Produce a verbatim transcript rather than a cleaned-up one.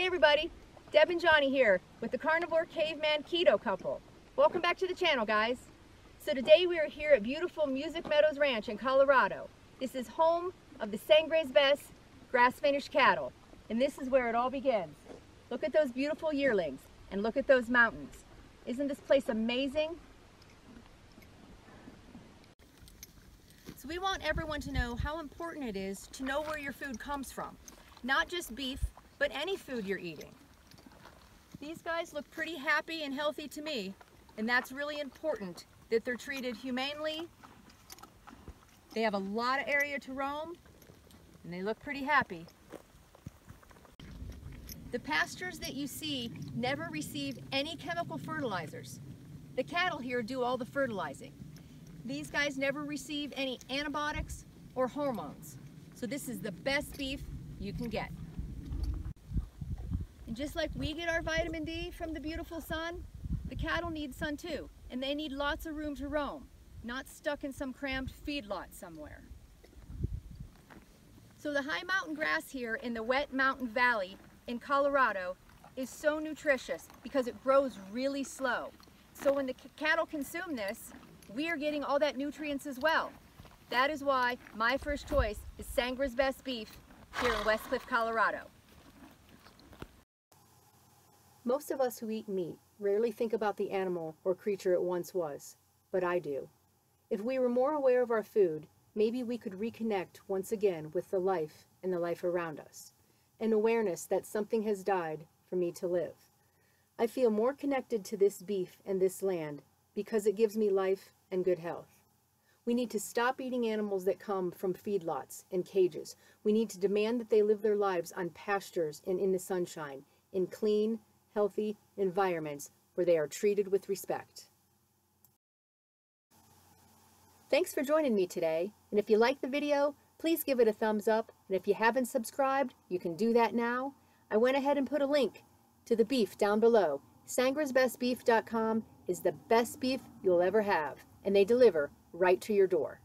Hey everybody, Deb and Johnny here with the Carnivore Caveman Keto Couple. Welcome back to the channel, guys. So today we are here at beautiful Music Meadows Ranch in Colorado. This is home of the Sangre's Best grass-finished cattle, and this is where it all begins. Look at those beautiful yearlings and look at those mountains. Isn't this place amazing? So we want everyone to know how important it is to know where your food comes from. Not just beef, but any food you're eating. These guys look pretty happy and healthy to me, and that's really important that they're treated humanely. They have a lot of area to roam, and they look pretty happy. The pastures that you see never receive any chemical fertilizers. The cattle here do all the fertilizing. These guys never receive any antibiotics or hormones. So this is the best beef you can get. And just like we get our vitamin D from the beautiful sun, the cattle need sun too, and they need lots of room to roam, not stuck in some cramped feedlot somewhere. So the high mountain grass here in the wet mountain valley in Colorado is so nutritious because it grows really slow. So when the cattle consume this, we are getting all that nutrients as well. That is why my first choice is Sangre's Best Beef here in Westcliffe, Colorado. Most of us who eat meat rarely think about the animal or creature it once was, but I do. If we were more aware of our food, maybe we could reconnect once again with the life and the life around us, an awareness that something has died for me to live. I feel more connected to this beef and this land because it gives me life and good health. We need to stop eating animals that come from feedlots and cages. We need to demand that they live their lives on pastures and in the sunshine, in clean, healthy environments where they are treated with respect. Thanks for joining me today, and if you like the video, please give it a thumbs up, and if you haven't subscribed, you can do that now. I went ahead and put a link to the beef down below. sangres best beef dot com is the best beef you'll ever have, and they deliver right to your door.